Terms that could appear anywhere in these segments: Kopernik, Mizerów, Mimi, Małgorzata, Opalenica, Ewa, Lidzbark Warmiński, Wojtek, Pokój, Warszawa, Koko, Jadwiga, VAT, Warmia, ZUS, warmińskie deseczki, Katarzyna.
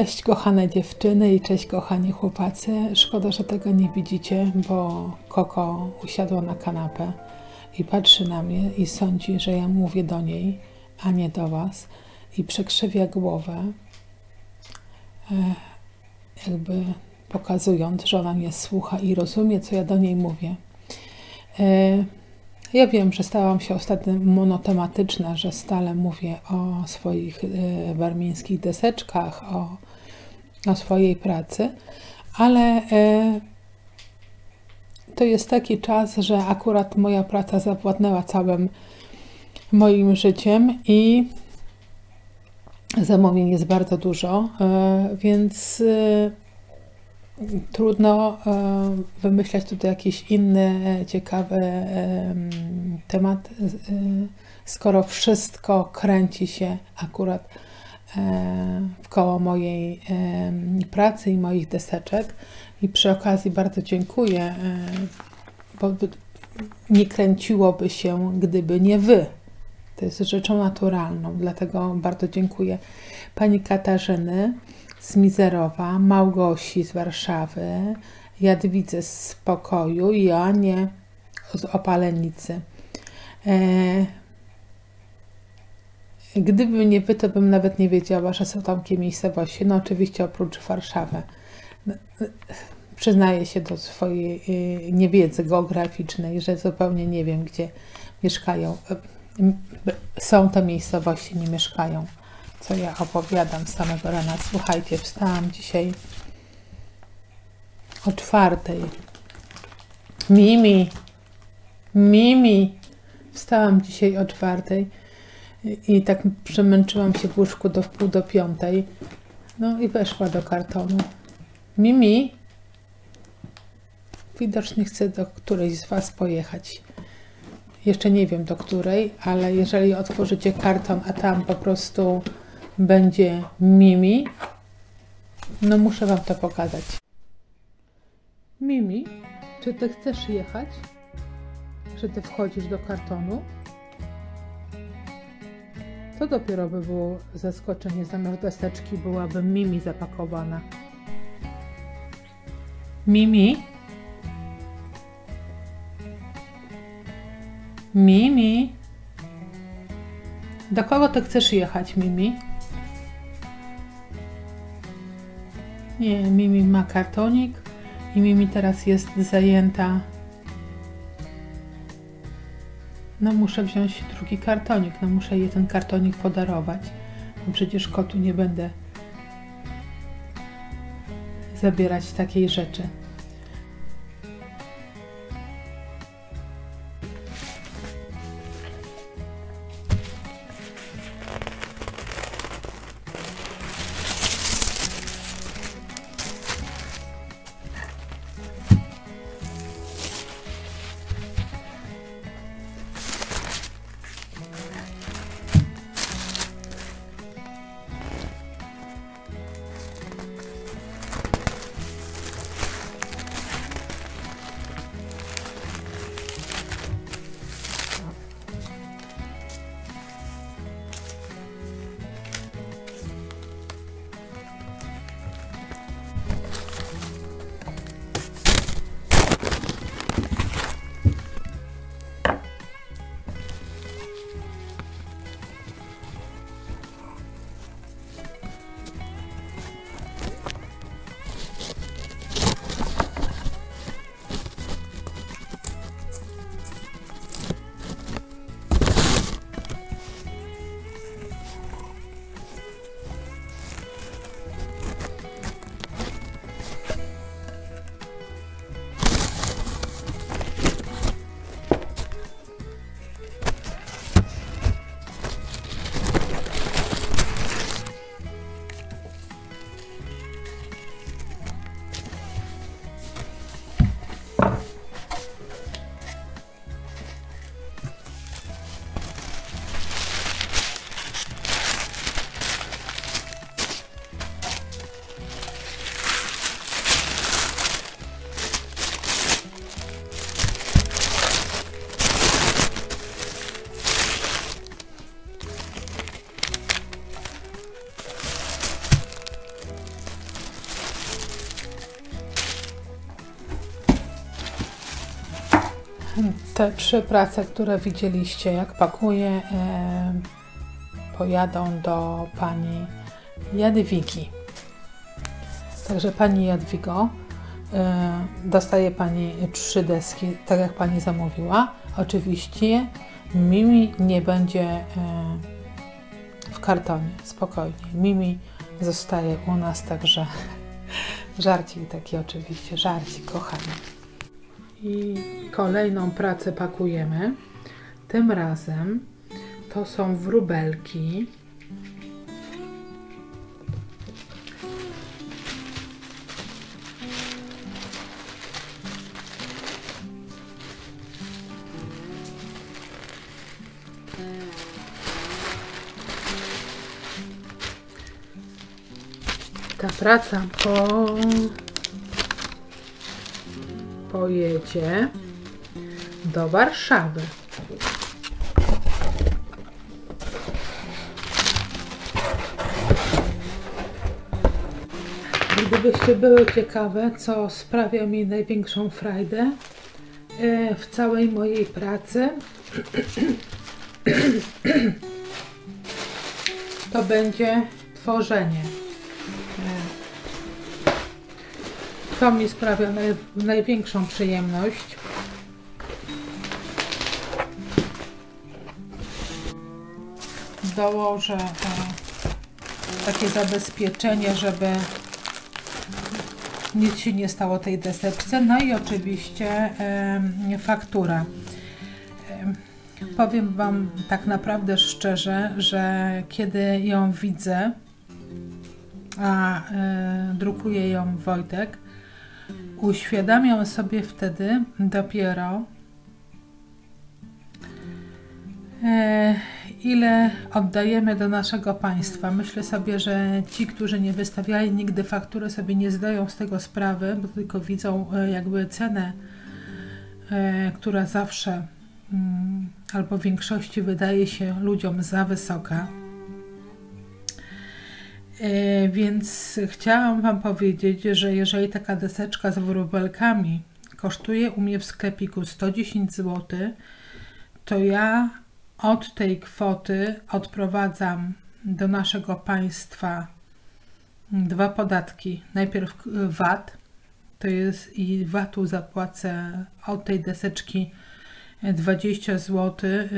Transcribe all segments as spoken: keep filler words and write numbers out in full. Cześć kochane dziewczyny i cześć kochani chłopacy. Szkoda, że tego nie widzicie, bo Koko usiadła na kanapę i patrzy na mnie i sądzi, że ja mówię do niej, a nie do was, i przekrzywia głowę, jakby pokazując, że ona mnie słucha i rozumie, co ja do niej mówię. Ja wiem, że stałam się ostatnio monotematyczna, że stale mówię o swoich warmińskich deseczkach, o, o swojej pracy, ale to jest taki czas, że akurat moja praca zawładnęła całym moim życiem i zamówień jest bardzo dużo, więc trudno wymyślać tutaj jakiś inny, ciekawy temat, skoro wszystko kręci się akurat wkoło mojej pracy i moich deseczek. I przy okazji bardzo dziękuję, bo nie kręciłoby się, gdyby nie wy. To jest rzeczą naturalną, dlatego bardzo dziękuję pani Katarzyny z Mizerowa, Małgosi z Warszawy, Jadwidze z Pokoju i Joannie z Opalenicy. Gdyby nie wy, to bym nawet nie wiedziała, że są tamkie miejscowości. No oczywiście oprócz Warszawy. Przyznaję się do swojej niewiedzy geograficznej, że zupełnie nie wiem, gdzie mieszkają. Są te miejscowości, nie mieszkają. Co ja opowiadam z samego rana. Słuchajcie, wstałam dzisiaj o czwartej. Mimi! Mimi! Wstałam dzisiaj o czwartej i tak przemęczyłam się w łóżku do wpół do piątej. No i weszła do kartonu. Mimi! Widocznie chce do którejś z was pojechać. Jeszcze nie wiem do której, ale jeżeli otworzycie karton, a tam po prostu będzie Mimi, no muszę wam to pokazać. Mimi, czy ty chcesz jechać? Czy ty wchodzisz do kartonu? To dopiero by było zaskoczenie, zamiast deseczki byłaby Mimi zapakowana. Mimi? Mimi? Do kogo ty chcesz jechać, Mimi? Nie, Mimi ma kartonik i Mimi teraz jest zajęta. No muszę wziąć drugi kartonik, no muszę jej ten kartonik podarować. No przecież kotu nie będę zabierać takiej rzeczy. Te trzy prace, które widzieliście, jak pakuję, pojadą do pani Jadwigi. Także pani Jadwigo, dostaje pani trzy deski, tak jak pani zamówiła. Oczywiście Mimi nie będzie w kartonie, spokojnie. Mimi zostaje u nas, także żarcik taki oczywiście, żarcik kochany. I kolejną pracę pakujemy. Tym razem to są wróbelki. Ta praca po... pojedzie do Warszawy. Gdybyście były ciekawe, co sprawia mi największą frajdę w całej mojej pracy, to będzie tworzenie. To mi sprawia naj, największą przyjemność. Dołożę e, takie zabezpieczenie, żeby nic się nie stało tej deseczce. No i oczywiście e, faktura. E, powiem wam tak naprawdę szczerze, że kiedy ją widzę, a e, drukuje ją Wojtek, uświadamiam sobie wtedy dopiero, e, ile oddajemy do naszego państwa. Myślę sobie, że ci, którzy nie wystawiali nigdy faktury, sobie nie zdają z tego sprawy, bo tylko widzą e, jakby cenę, e, która zawsze mm, albo w większości wydaje się ludziom za wysoka. Więc chciałam wam powiedzieć, że jeżeli taka deseczka z wróbelkami kosztuje u mnie w sklepiku sto dziesięć złotych, to ja od tej kwoty odprowadzam do naszego państwa dwa podatki. Najpierw V A T, to jest, i V A T-u zapłacę od tej deseczki dwadzieścia złotych,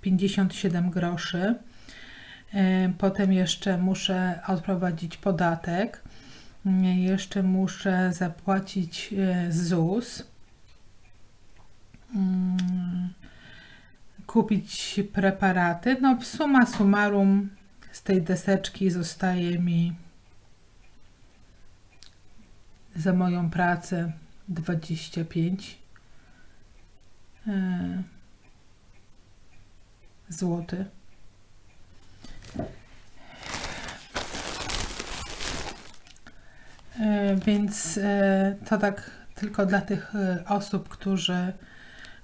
pięćdziesiąt siedem groszy. Potem jeszcze muszę odprowadzić podatek, jeszcze muszę zapłacić ZUS, kupić preparaty. No w suma summarum z tej deseczki zostaje mi za moją pracę dwadzieścia pięć złotych. Więc to tak tylko dla tych osób, którzy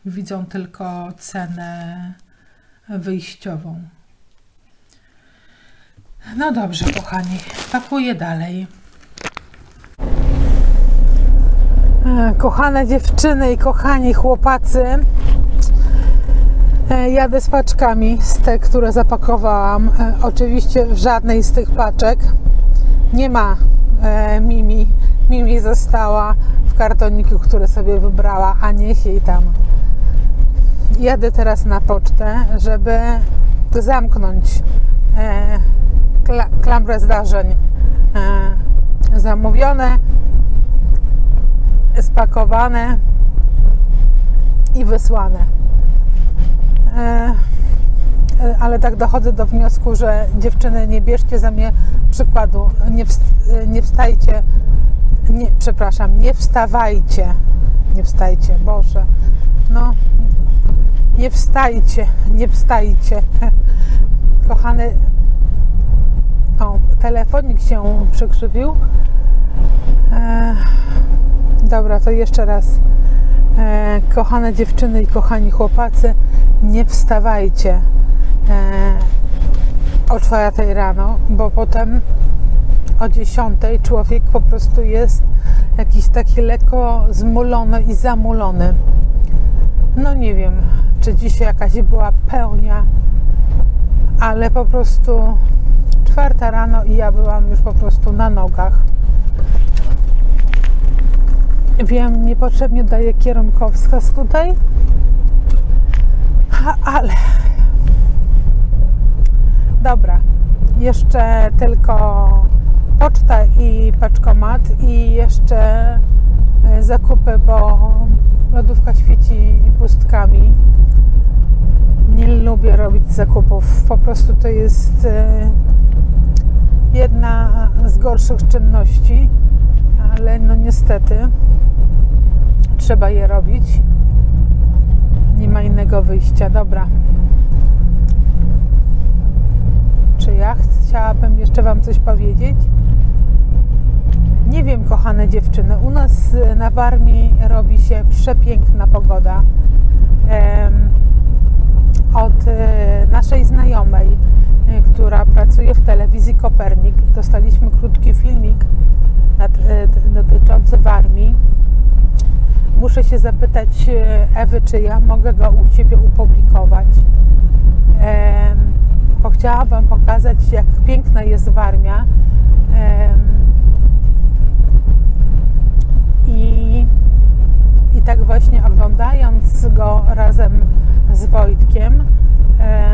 widzą tylko cenę wyjściową. No dobrze, kochani, pakuję dalej. Kochane dziewczyny i kochani chłopacy, jadę z paczkami, z te, które zapakowałam. Oczywiście w żadnej z tych paczek nie ma e, Mimi. Mimi została w kartoniku, który sobie wybrała, a niech jej tam. Jadę teraz na pocztę, żeby zamknąć e, kla, klamrę zdarzeń e, zamówione, spakowane i wysłane. Ale tak dochodzę do wniosku, że dziewczyny, nie bierzcie ze mnie przykładu, nie, wst nie wstajcie, nie, przepraszam, nie wstawajcie, nie wstajcie, Boże, no, nie wstajcie, nie wstajcie, kochany, o, telefonik się przykrzywił, e dobra, to jeszcze raz. E, kochane dziewczyny i kochani chłopacy, nie wstawajcie e, o czwartej rano, bo potem o dziesiątej człowiek po prostu jest jakiś taki lekko zmulony i zamulony. no nie wiem, czy dzisiaj jakaś była pełnia, ale po prostu czwarta rano i ja byłam już po prostu na nogach. Wiem, niepotrzebnie daję kierunkowskaz tutaj, ale dobra, jeszcze tylko poczta i paczkomat i jeszcze zakupy, bo lodówka świeci pustkami. Nie lubię robić zakupów, po prostu to jest jedna z gorszych czynności, ale no niestety trzeba je robić, nie ma innego wyjścia. Dobra, czy ja chciałabym jeszcze wam coś powiedzieć? Nie wiem, kochane dziewczyny, u nas na Warmii robi się przepiękna pogoda. Od naszej znajomej, która pracuje w telewizji Kopernik, dostaliśmy krótki filmik dotyczący Warmii. Muszę się zapytać Ewy, czy ja mogę go u ciebie upublikować, bo chciałabym pokazać, jak piękna jest Warmia. I, i tak właśnie oglądając go razem z Wojtkiem, e,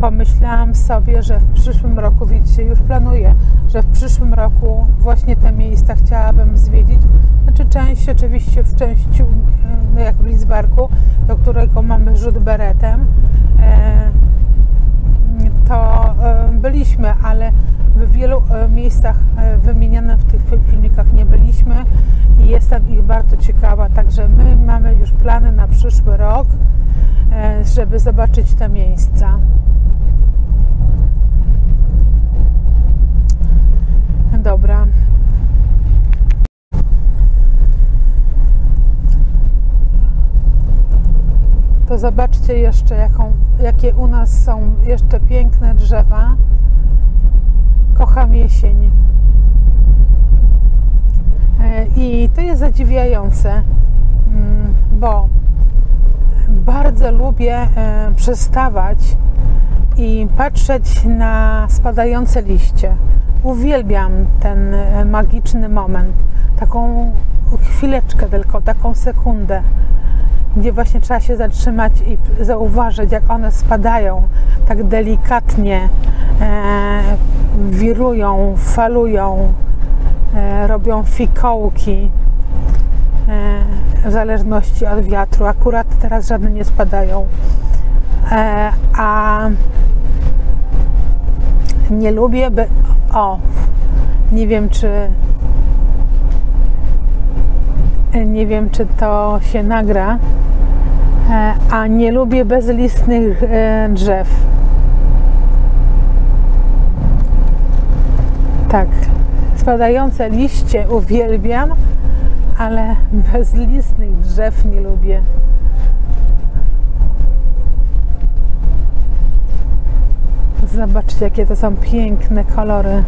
pomyślałam sobie, że w przyszłym roku, widzicie, już planuję, że w przyszłym roku właśnie te miejsca chciałabym zwiedzić. Znaczy część oczywiście w części, no jak w Lidzbarku, do którego mamy rzut beretem, e, to e, byliśmy, ale w wielu miejscach wymienianych w tych filmikach nie byliśmy i jestem ich bardzo ciekawa, także my mamy już plany na przyszły rok, żeby zobaczyć te miejsca. Dobra. To zobaczcie jeszcze, jaką, jakie u nas są jeszcze piękne drzewa. Kocham jesień. I to jest zadziwiające, bo bardzo lubię przystawać i patrzeć na spadające liście. Uwielbiam ten magiczny moment, taką chwileczkę tylko, taką sekundę, gdzie właśnie trzeba się zatrzymać i zauważyć, jak one spadają tak delikatnie, e, wirują, falują, e, robią fikołki, e, w zależności od wiatru. Akurat teraz żadne nie spadają, e, a nie lubię, by... O, nie wiem, czy... Nie wiem, czy to się nagra, a nie lubię bezlistnych drzew. Tak, spadające liście uwielbiam, ale bezlistnych drzew nie lubię. Zobaczcie, jakie to są piękne kolory.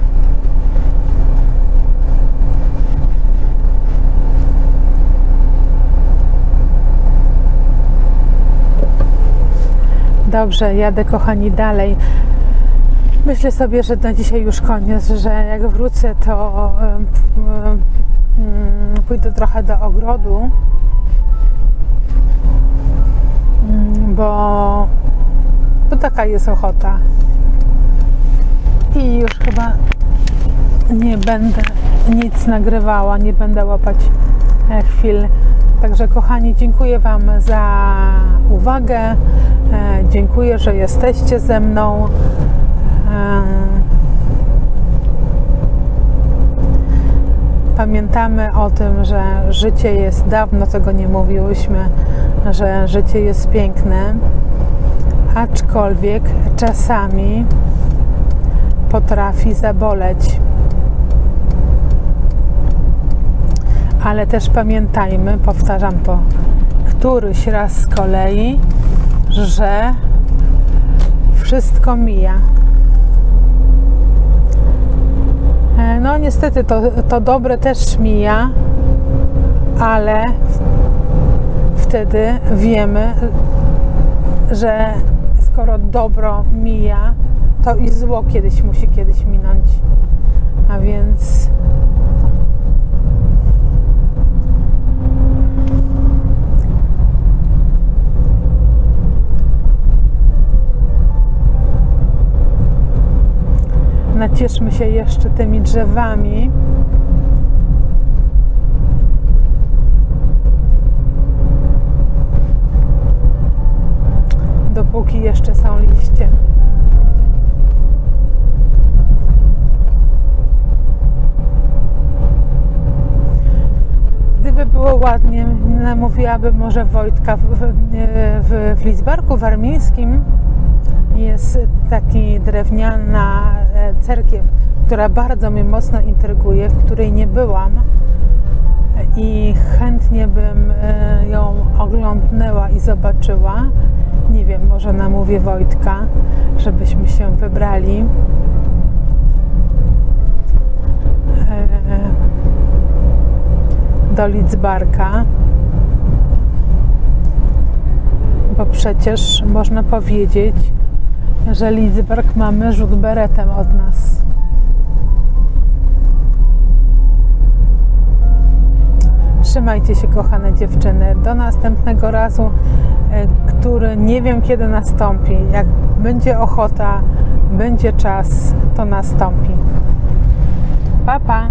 Dobrze, jadę, kochani, dalej. Myślę sobie, że na dzisiaj już koniec, że jak wrócę, to pójdę trochę do ogrodu, bo, bo taka jest ochota. I już chyba nie będę nic nagrywała, nie będę łapać chwil. Także, kochani, dziękuję wam za uwagę. E, dziękuję, że jesteście ze mną. E, pamiętamy o tym, że życie jest, dawno tego nie mówiłyśmy, że życie jest piękne, aczkolwiek czasami potrafi zaboleć. Ale też pamiętajmy, powtarzam to któryś raz z kolei, że wszystko mija. No niestety to, to dobre też mija, ale wtedy wiemy, że skoro dobro mija, to i zło kiedyś musi kiedyś minąć. A więc nacieszmy się jeszcze tymi drzewami. Dopóki jeszcze są liście. Gdyby było ładnie, namówiłabym może Wojtka w, w, w Lidzbarku Warmińskim. Jest taki drewniana cerkiew, która bardzo mnie mocno intryguje, w której nie byłam i chętnie bym ją oglądnęła i zobaczyła. Nie wiem, może namówię Wojtka, żebyśmy się wybrali. Do Lidzbarka. Bo przecież można powiedzieć, że Lidzbark mamy rzut beretem od nas. Trzymajcie się, kochane dziewczyny. Do następnego razu, który nie wiem kiedy nastąpi. Jak będzie ochota, będzie czas, to nastąpi. Pa, pa!